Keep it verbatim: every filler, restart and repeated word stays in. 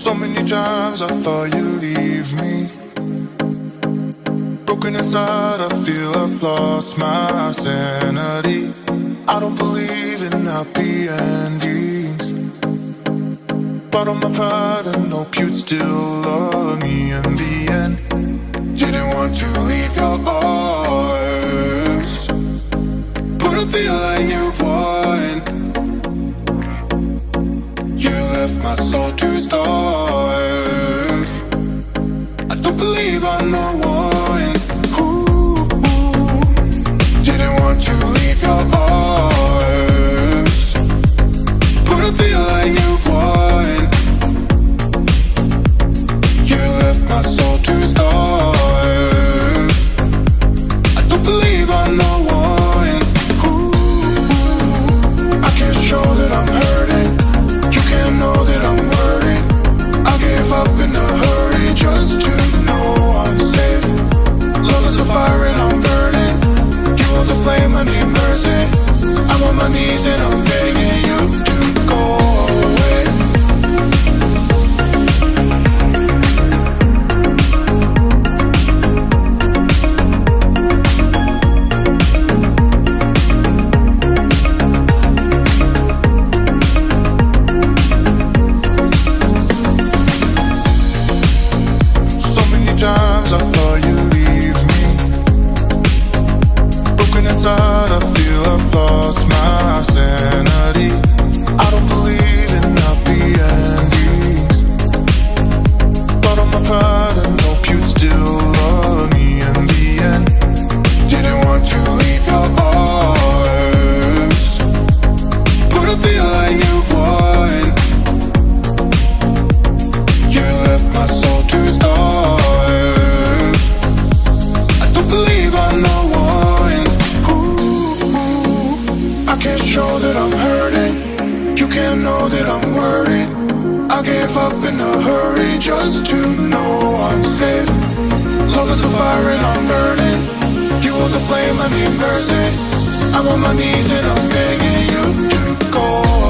So many times I thought you'd leave me. Broken inside, I feel I've lost my sanity. I don't believe in happy endings. But on my pride, I know you'd still love me in the end. You didn't want to leave your arms, but I feel like you won. Left my soul to starve. I don't believe I'm the one who didn't want to leave your arms, but I feel like you won. You left my soul to starve. I don't believe I'm the one who I can't show that I'm hurting. I know that I'm worried. I gave up in a hurry just to know I'm safe. Love is a fire and I'm burning. You are the flame, I need mercy. I'm on my knees and I'm begging you to go away. Flame, I need mercy. I'm on my knees and I'm begging you to go.